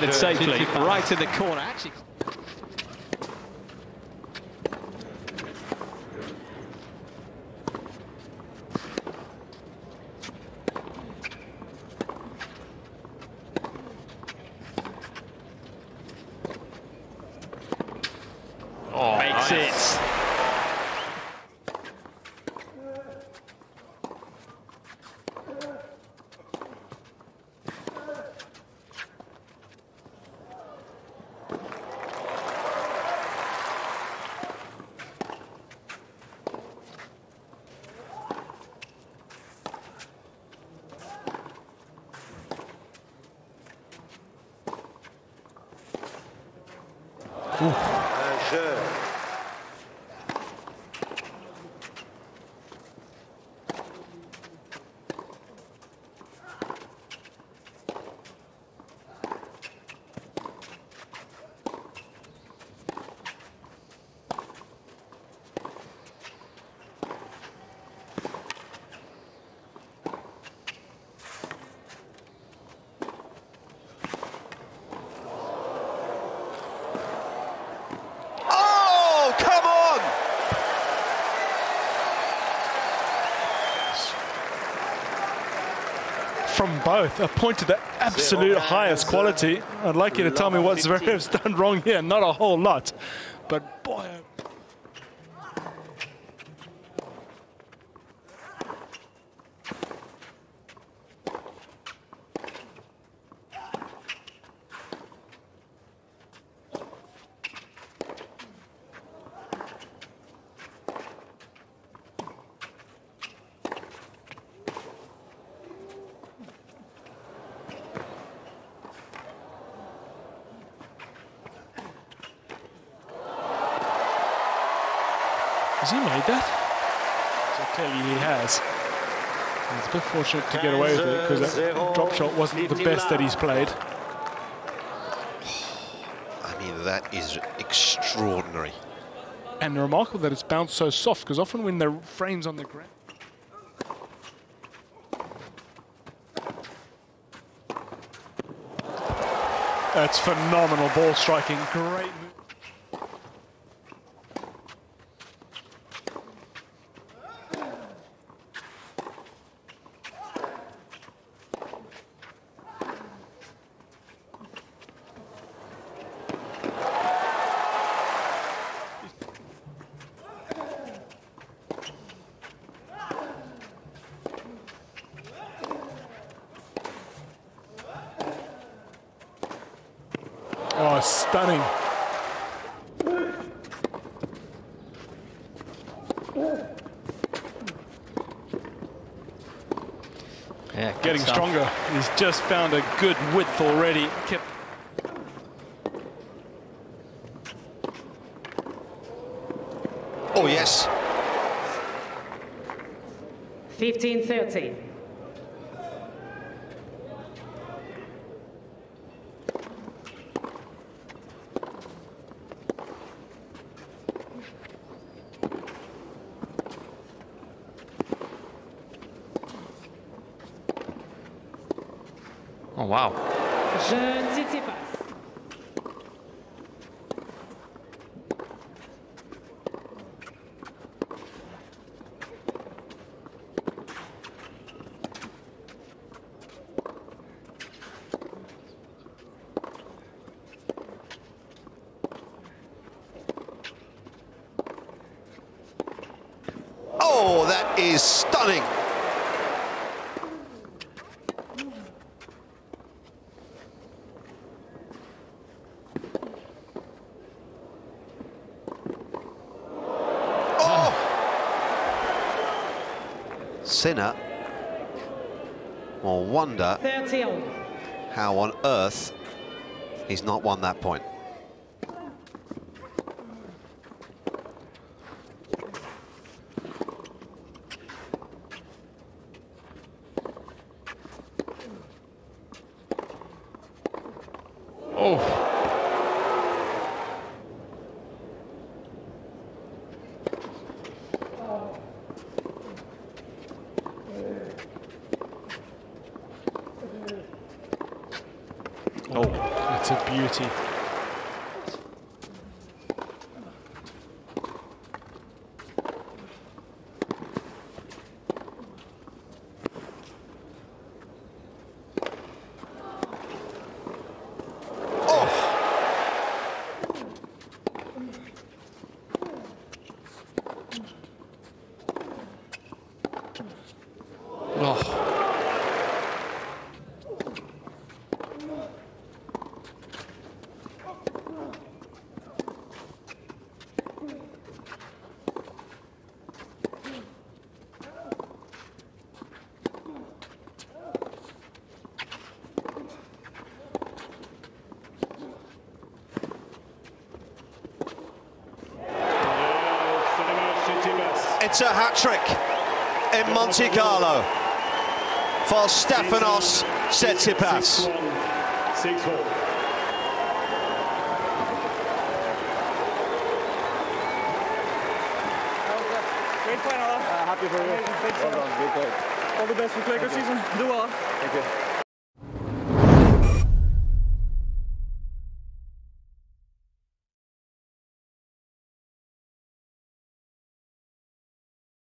landed safely, right in the corner. Actually, oh, makes nice. It. Un jeu. From both, a point to the absolute highest quality. I'd like you to tell me what Zverev's done wrong here. Not a whole lot, but boy. Has he made that? So clearly he has. He's a bit fortunate to get away with it because that drop shot wasn't the best that he's played. I mean, that is extraordinary. And remarkable that it's bounced so soft because often when the frame's on the ground. That's phenomenal ball striking. Great move. Oh, stunning. Yeah, getting stronger. He's just found a good width already. Kept oh, yes. 15-30. Oh, wow. Tsitsipas. Oh, that is stunning. Sinner will wonder how on earth he's not won that point. Oh. Oh, What a beauty. It's a hat-trick in Monte Carlo for Stefanos Tsitsipas. 6-1, 6-4. Great final. Happy for you. Well done. Good play. All the best for Quaker season. Do well. Thank you.